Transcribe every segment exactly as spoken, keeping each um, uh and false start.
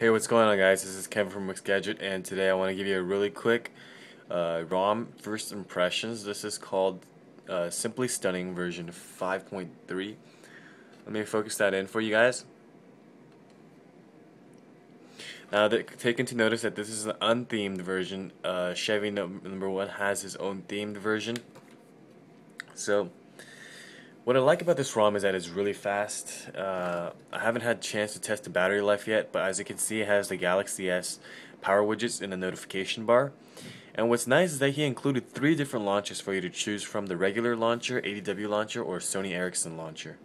Hey, what's going on, guys? This is Kevin from WixGadget, and today I want to give you a really quick uh, ROM first impressions. This is called uh, Simply Stunning version five point three. Let me focus that in for you guys. Now, taken to notice that this is an unthemed version. Uh, Chevy no, number one has his own themed version. So, what I like about this ROM is that it's really fast. Uh, I haven't had a chance to test the battery life yet, but as you can see, it has the Galaxy S power widgets in the notification bar. And what's nice is that he included three different launches for you to choose from: the regular launcher, A D W launcher, or Sony Ericsson launcher.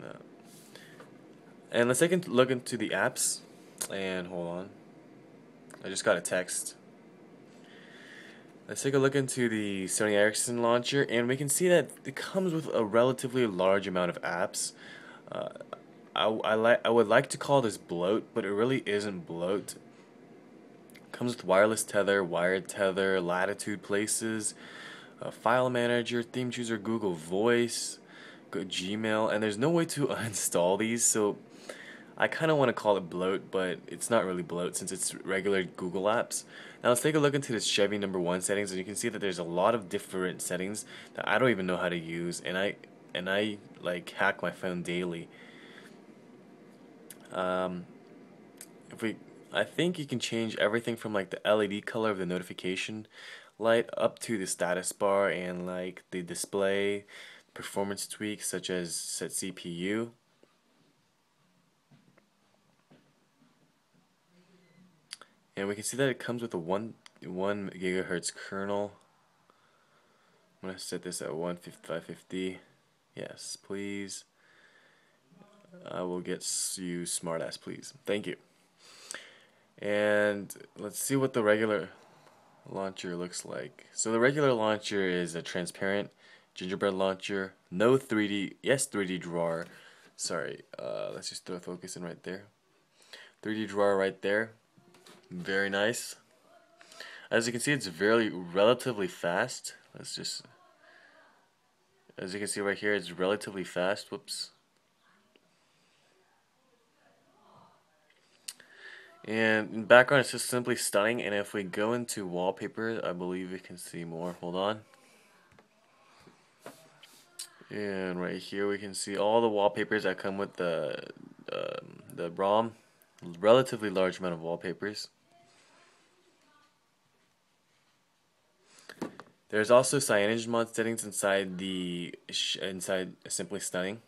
No. And let's take a look into the apps. And hold on, I just got a text. Let's take a look into the Sony Ericsson launcher, and we can see that it comes with a relatively large amount of apps. Uh, I, I, li I would like to call this bloat, but it really isn't bloat. It comes with wireless tether, wired tether, latitude places, uh, file manager, theme chooser, Google Voice, Gmail, and there's no way to uninstall these, so I kind of want to call it bloat, but it's not really bloat since it's regular Google apps. Now let's take a look into this Chevy number one settings, and you can see that there's a lot of different settings that I don't even know how to use, and I and I like hack my phone daily. Um, if we, I think you can change everything from like the L E D color of the notification light up to the status bar and like the display, performance tweaks such as set C P U. And we can see that it comes with a one one gigahertz kernel. I'm gonna set this at one fifty-five fifty. Yes, please. I will get you, smartass, please. Thank you. And let's see what the regular launcher looks like. So the regular launcher is a transparent gingerbread launcher. No three D. Yes, three D drawer. Sorry. Uh, let's just throw focus in right there. three D drawer right there. Very nice. As you can see, it's very relatively fast. Let's just, as you can see right here, it's relatively fast. Whoops. And in background, it's just Simply Stunning. And if we go into wallpaper, I believe we can see more. Hold on. And right here, we can see all the wallpapers that come with the uh, the ROM. Relatively large amount of wallpapers. There's also CyanogenMod settings inside the inside Simply Stunning.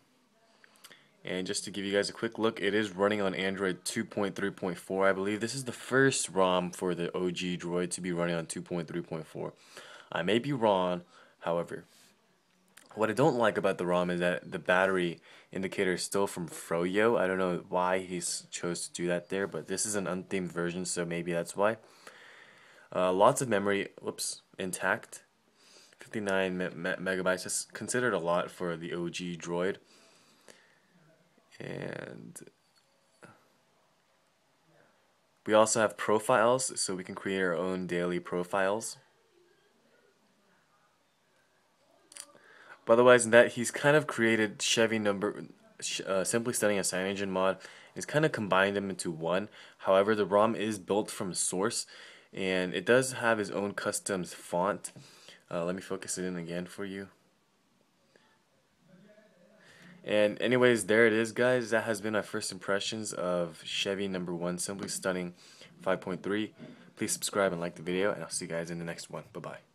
And just to give you guys a quick look, it is running on Android two point three point four, I believe. This is the first ROM for the O G Droid to be running on two point three point four. I may be wrong, however. What I don't like about the ROM is that the battery indicator is still from Froyo. I don't know why he chose to do that there, but this is an unthemed version, so maybe that's why. Uh, lots of memory, whoops, intact. fifty-nine me me megabytes, that's considered a lot for the O G Droid. And we also have profiles, so we can create our own daily profiles. But otherwise, in that, he's kind of created Chevy number, uh, Simply Stunning and CyanogenMod. He's kind of combined them into one. However, the ROM is built from source, and it does have his own custom font. Uh, let me focus it in again for you. And anyways, there it is, guys. That has been our first impressions of Chevy number one, Simply Stunning five point three. Please subscribe and like the video, and I'll see you guys in the next one. Bye bye.